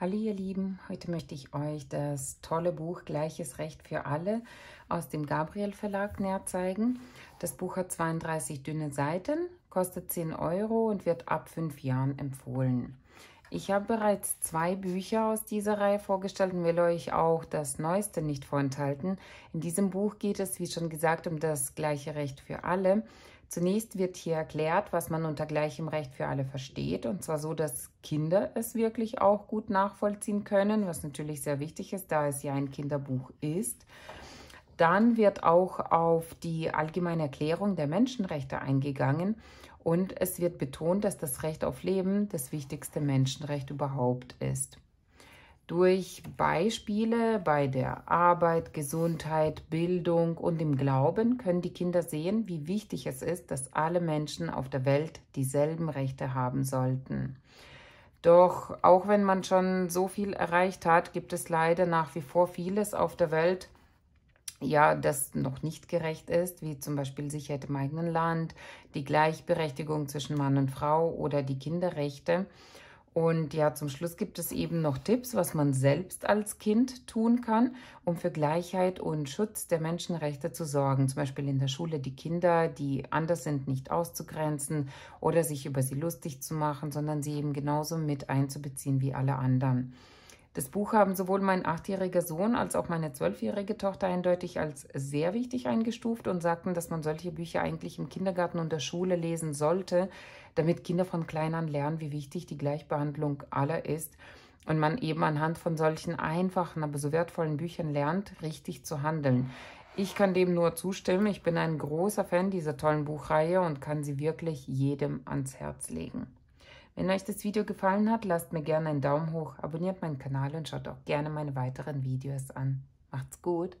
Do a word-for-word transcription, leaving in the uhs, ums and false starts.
Hallo ihr Lieben, heute möchte ich euch das tolle Buch Gleiches Recht für alle aus dem Gabriel Verlag näher zeigen. Das Buch hat zweiunddreißig dünne Seiten, kostet zehn Euro und wird ab fünf Jahren empfohlen. Ich habe bereits zwei Bücher aus dieser Reihe vorgestellt und will euch auch das Neueste nicht vorenthalten. In diesem Buch geht es, wie schon gesagt, um das gleiche Recht für alle. Zunächst wird hier erklärt, was man unter gleichem Recht für alle versteht, und zwar so, dass Kinder es wirklich auch gut nachvollziehen können, was natürlich sehr wichtig ist, da es ja ein Kinderbuch ist. Dann wird auch auf die allgemeine Erklärung der Menschenrechte eingegangen und es wird betont, dass das Recht auf Leben das wichtigste Menschenrecht überhaupt ist. Durch Beispiele bei der Arbeit, Gesundheit, Bildung und im Glauben können die Kinder sehen, wie wichtig es ist, dass alle Menschen auf der Welt dieselben Rechte haben sollten. Doch auch wenn man schon so viel erreicht hat, gibt es leider nach wie vor vieles auf der Welt, ja, das noch nicht gerecht ist, wie zum Beispiel Sicherheit im eigenen Land, die Gleichberechtigung zwischen Mann und Frau oder die Kinderrechte. Und ja, zum Schluss gibt es eben noch Tipps, was man selbst als Kind tun kann, um für Gleichheit und Schutz der Menschenrechte zu sorgen. Zum Beispiel in der Schule die Kinder, die anders sind, nicht auszugrenzen oder sich über sie lustig zu machen, sondern sie eben genauso mit einzubeziehen wie alle anderen. Das Buch haben sowohl mein achtjähriger Sohn als auch meine zwölfjährige Tochter eindeutig als sehr wichtig eingestuft und sagten, dass man solche Bücher eigentlich im Kindergarten und der Schule lesen sollte, damit Kinder von klein an lernen, wie wichtig die Gleichbehandlung aller ist und man eben anhand von solchen einfachen, aber so wertvollen Büchern lernt, richtig zu handeln. Ich kann dem nur zustimmen. Ich bin ein großer Fan dieser tollen Buchreihe und kann sie wirklich jedem ans Herz legen. Wenn euch das Video gefallen hat, lasst mir gerne einen Daumen hoch, abonniert meinen Kanal und schaut auch gerne meine weiteren Videos an. Macht's gut!